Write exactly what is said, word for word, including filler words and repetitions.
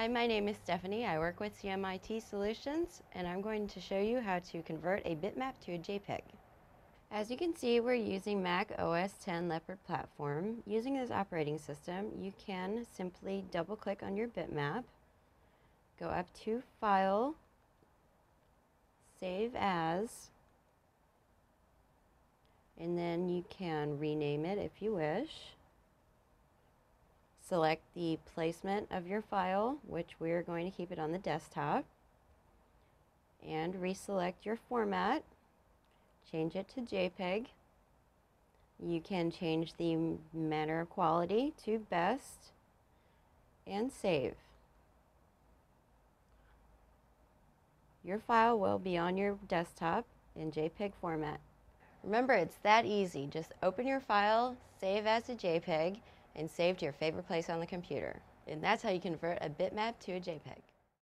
Hi, my name is Stephanie. I work with C M I T Solutions, and I'm going to show you how to convert a bitmap to a JPEG. As you can see, we're using Mac O S ten Leopard platform. Using this operating system, you can simply double-click on your bitmap, go up to File, Save As, and then you can rename it if you wish. Select the placement of your file, which we're going to keep it on the desktop, and reselect your format. Change it to JPEG. You can change the manner of quality to best and save. Your file will be on your desktop in JPEG format. Remember, it's that easy. Just open your file, save as a JPEG, and save to your favorite place on the computer. And that's how you convert a bitmap to a JPEG.